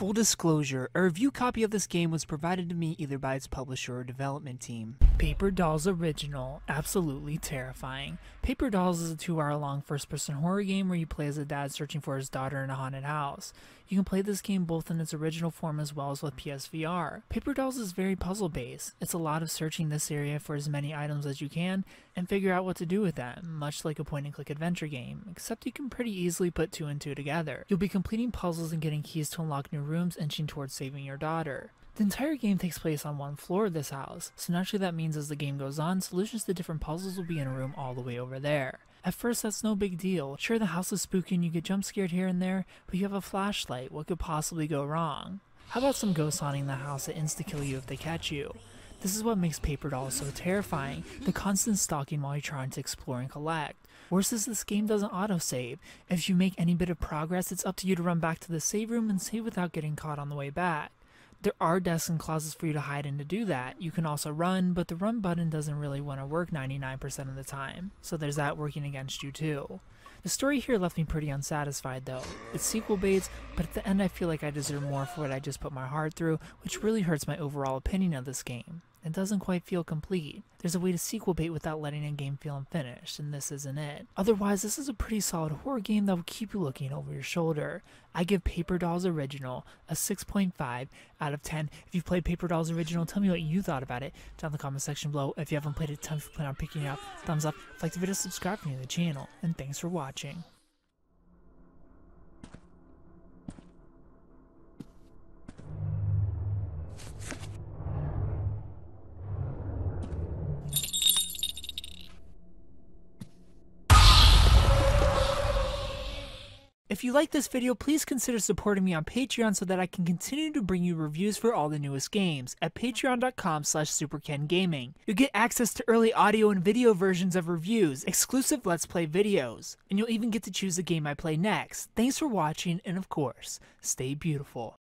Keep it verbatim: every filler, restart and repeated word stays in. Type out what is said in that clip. Full disclosure, a review copy of this game was provided to me either by its publisher or development team. Paper Dolls Original, absolutely terrifying. Paper Dolls is a two hour long first-person horror game where you play as a dad searching for his daughter in a haunted house. You can play this game both in its original form as well as with P S V R. Paper Dolls is very puzzle-based. It's a lot of searching this area for as many items as you can and figure out what to do with that, much like a point-and-click adventure game, except you can pretty easily put two and two together. You'll be completing puzzles and getting keys to unlock new rooms, inching towards saving your daughter. The entire game takes place on one floor of this house, so naturally that means as the game goes on, solutions to different puzzles will be in a room all the way over there. At first, that's no big deal. Sure, the house is spooky and you get jump scared here and there, but you have a flashlight. What could possibly go wrong? How about some ghosts haunting the house that insta-kill you if they catch you? This is what makes Paper Dolls so terrifying, the constant stalking while you're trying to explore and collect. Worse is this game doesn't autosave. If you make any bit of progress, it's up to you to run back to the save room and save without getting caught on the way back. There are desks and closets for you to hide in to do that. You can also run, but the run button doesn't really want to work ninety-nine percent of the time, so there's that working against you too. The story here left me pretty unsatisfied though. It's sequel baits, but at the end I feel like I deserve more for what I just put my heart through, which really hurts my overall opinion of this game. It doesn't quite feel complete. There's a way to sequel bait without letting a game feel unfinished, and this isn't it. Otherwise, this is a pretty solid horror game that will keep you looking over your shoulder. I give Paper Dolls Original a six point five out of ten. If you've played Paper Dolls Original, tell me what you thought about it down in the comment section below. If you haven't played it, tell me if you plan on picking it up. Thumbs up, if you like the video, subscribe for new to the channel, and thanks for watching. If you like this video, please consider supporting me on Patreon so that I can continue to bring you reviews for all the newest games at patreon dot com slash superkengaming. You'll get access to early audio and video versions of reviews, exclusive Let's Play videos, and you'll even get to choose the game I play next. Thanks for watching, and of course, stay beautiful.